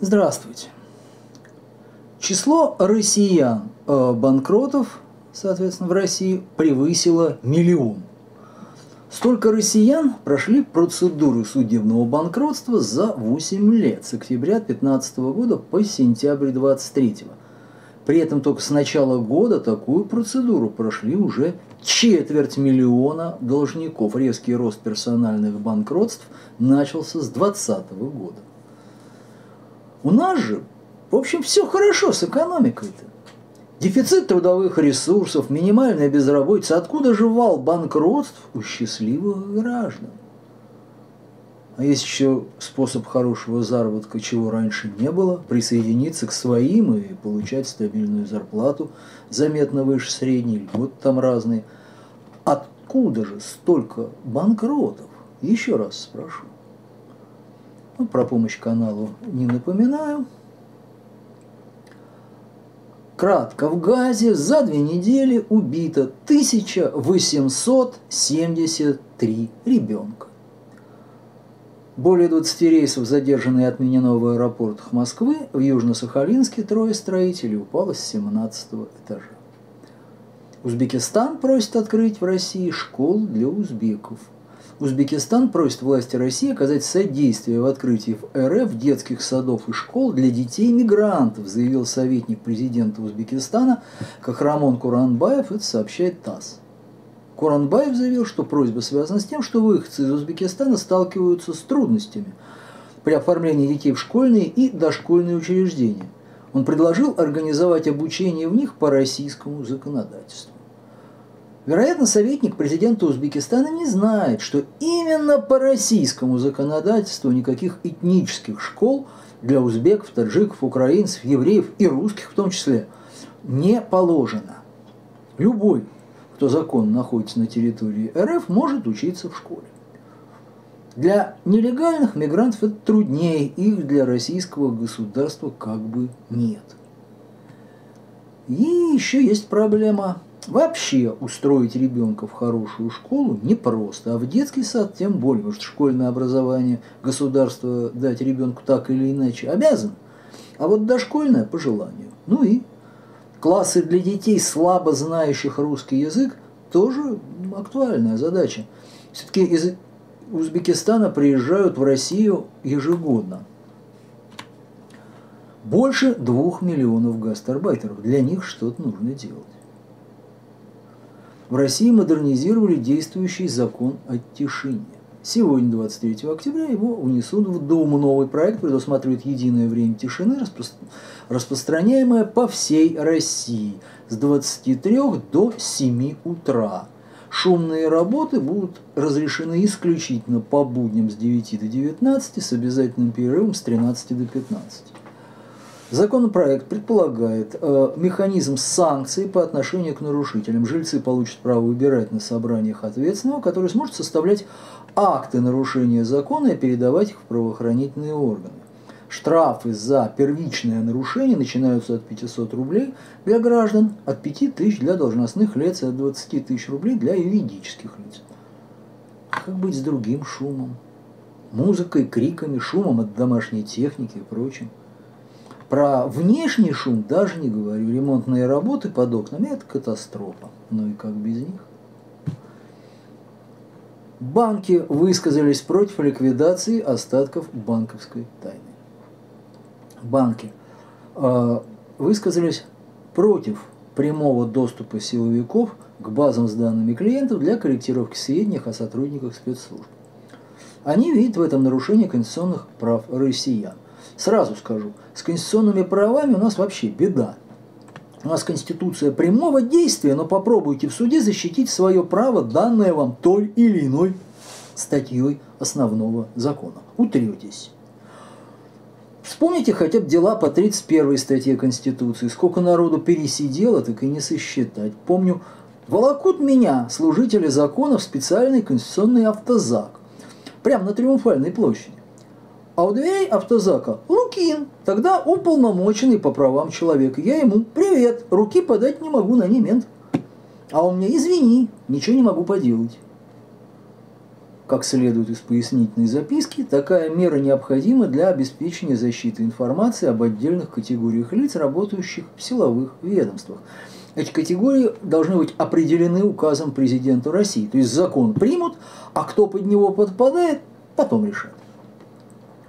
Здравствуйте. Число россиян, банкротов, соответственно, в России превысило миллион. Столько россиян прошли процедуру судебного банкротства за 8 лет, с октября 2015 года по сентябрь 2023. При этом только с начала года такую процедуру прошли уже четверть миллиона должников. Резкий рост персональных банкротств начался с 2020 года. У нас же, в общем, все хорошо с экономикой-то. Дефицит трудовых ресурсов, минимальная безработица. Откуда же вал банкротств у счастливых граждан? А есть еще способ хорошего заработка, чего раньше не было, присоединиться к своим и получать стабильную зарплату, заметно выше средней, льготы там разные. Откуда же столько банкротов? Еще раз спрошу. Ну, про помощь каналу не напоминаю. Кратко, в Газе за 2 недели убито 1873 ребенка. Более 20 рейсов задержаны и отменено в аэропортах Москвы. В Южно-Сахалинске 3 строителей упало с 17 этажа. Узбекистан просит открыть в России школу для узбеков. Узбекистан просит власти России оказать содействие в открытии в РФ детских садов и школ для детей-мигрантов, заявил советник президента Узбекистана Кахрамон Куранбаев, это сообщает ТАСС. Куранбаев заявил, что просьба связана с тем, что выходцы из Узбекистана сталкиваются с трудностями при оформлении детей в школьные и дошкольные учреждения. Он предложил организовать обучение в них по российскому законодательству. Вероятно, советник президента Узбекистана не знает, что именно по российскому законодательству никаких этнических школ для узбеков, таджиков, украинцев, евреев и русских в том числе не положено. Любой, кто законно находится на территории РФ, может учиться в школе. Для нелегальных мигрантов это труднее, их для российского государства как бы нет. И еще есть проблема. Вообще устроить ребенка в хорошую школу непросто, а в детский сад тем более, потому что школьное образование государство дать ребенку так или иначе обязан, а вот дошкольное по желанию. Ну и классы для детей, слабо знающих русский язык, тоже актуальная задача. Все-таки из Узбекистана приезжают в Россию ежегодно. Больше 2 миллионов гастарбайтеров. Для них что-то нужно делать. В России модернизировали действующий закон о тишине. Сегодня, 23 октября, его внесут в Думу. Новый проект предусматривает единое время тишины, распространяемое по всей России с 23 до 7 утра. Шумные работы будут разрешены исключительно по будням с 9 до 19, с обязательным перерывом с 13 до 15. Законопроект предполагает механизм санкций по отношению к нарушителям. Жильцы получат право выбирать на собраниях ответственного, который сможет составлять акты нарушения закона и передавать их в правоохранительные органы. Штрафы за первичное нарушение начинаются от 500 рублей для граждан, от 5000 для должностных лиц и от 20 тысяч рублей для юридических лиц. Как быть с другим шумом? Музыкой, криками, шумом от домашней техники и прочим. Про внешний шум даже не говорю. Ремонтные работы под окнами – это катастрофа. Ну и как без них? Банки высказались против ликвидации остатков банковской тайны. Банки высказались против прямого доступа силовиков к базам с данными клиентов для корректировки сведений о сотрудниках спецслужб. Они видят в этом нарушение конституционных прав россиян. Сразу скажу, с конституционными правами у нас вообще беда. У нас конституция прямого действия, но попробуйте в суде защитить свое право, данное вам той или иной статьей основного закона. Утретесь. Вспомните хотя бы дела по 31 статье Конституции. Сколько народу пересидело, так и не сосчитать. Помню, волокут меня служители закона в специальный конституционный автозак. Прямо на Триумфальной площади. А у дверей автозака Лукин, тогда уполномоченный по правам человека. Я ему: привет, руки подать не могу, на ней мент. А он мне: извини, ничего не могу поделать. Как следует из пояснительной записки, такая мера необходима для обеспечения защиты информации об отдельных категориях лиц, работающих в силовых ведомствах. Эти категории должны быть определены указом президента России. То есть закон примут, а кто под него подпадает, потом решат.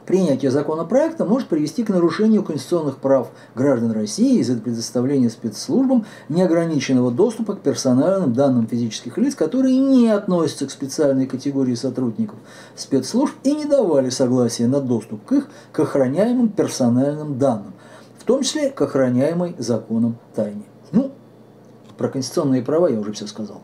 Принятие законопроекта может привести к нарушению конституционных прав граждан России из-за предоставления спецслужбам неограниченного доступа к персональным данным физических лиц, которые не относятся к специальной категории сотрудников спецслужб и не давали согласия на доступ к их охраняемым персональным данным, в том числе к охраняемой законом тайне. Ну, про конституционные права я уже все сказал.